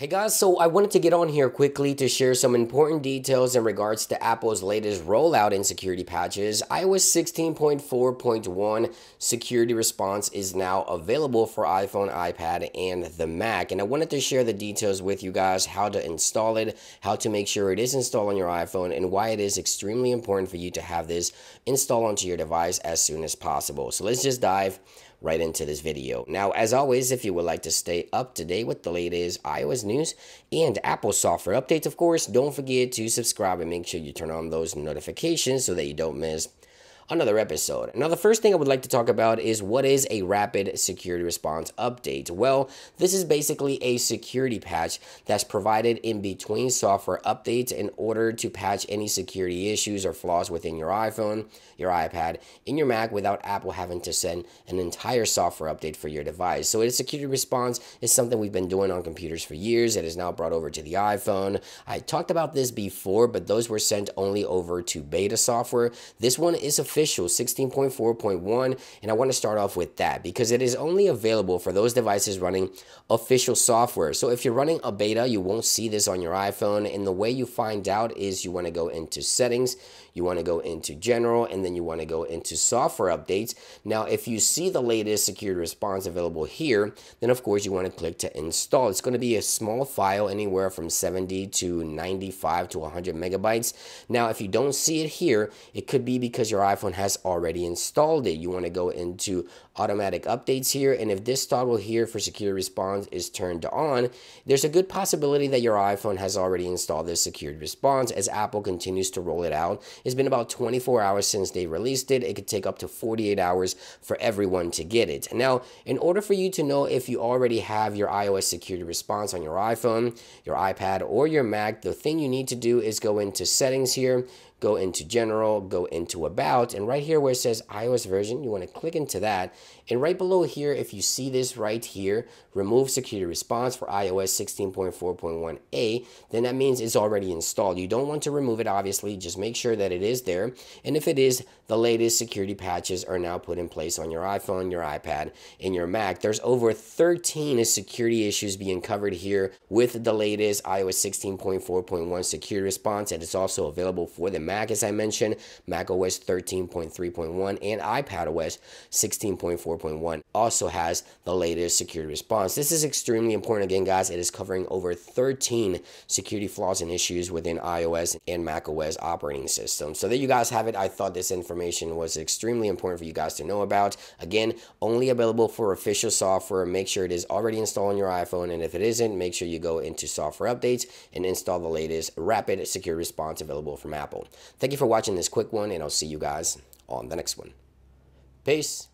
Hey guys, so I wanted to get on here quickly to share some important details in regards to Apple's latest rollout in security patches. iOS 16.4.1 security response is now available for iPhone, iPad, and the Mac. And I wanted to share the details with you guys, how to install it, how to make sure it is installed on your iPhone, and why it is extremely important for you to have this installed onto your device as soon as possible. So let's just dive right into this video. Now, as always, if you would like to stay up to date with the latest iOS news and Apple software updates, of course, don't forget to subscribe and make sure you turn on those notifications so that you don't miss another episode. Now, the first thing I would like to talk about is what is a rapid security response update? Well, this is basically a security patch that's provided in between software updates in order to patch any security issues or flaws within your iPhone, your iPad, and your Mac without Apple having to send an entire software update for your device. So a security response is something we've been doing on computers for years. It is now brought over to the iPhone. I talked about this before, but those were sent only over to beta software. This one is official. 16.4.1, and I want to start off with that because it is only available for those devices running official software. So if you're running a beta, you won't see this on your iPhone, and the way you find out is you want to go into settings, you want to go into general, and then you want to go into software updates. Now, if you see the latest security response available here, then of course you want to click to install. It's going to be a small file, anywhere from 70 to 95 to 100 megabytes. Now, if you don't see it here, it could be because your iPhone has already installed it. You want to go into automatic updates here, and if this toggle here for security response is turned on, there's a good possibility that your iPhone has already installed this security response as Apple continues to roll it out. It's been about 24 hours since they released it. It could take up to 48 hours for everyone to get it. Now, in order for you to know if you already have your iOS security response on your iPhone, your iPad, or your Mac, the thing you need to do is go into settings here, go into general, go into about, and right here where it says iOS version, you want to click into that. And right below here, if you see this right here, remove security response for iOS 16.4.1a, then that means it's already installed. You don't want to remove it, obviously. Just make sure that it is there. And if it is, the latest security patches are now put in place on your iPhone, your iPad, and your Mac. There's over 13 security issues being covered here with the latest iOS 16.4.1 security response, and it's also available for the Mac, as I mentioned, macOS 13.3.1 and iPadOS 16.4.1 also has the latest security response. This is extremely important. Again, guys, it is covering over 13 security flaws and issues within iOS and macOS operating systems. So there you guys have it. I thought this information was extremely important for you guys to know about. Again, only available for official software. Make sure it is already installed on your iPhone, and if it isn't, make sure you go into software updates and install the latest rapid security response available from Apple. Thank you for watching this quick one, and I'll see you guys on the next one. Peace.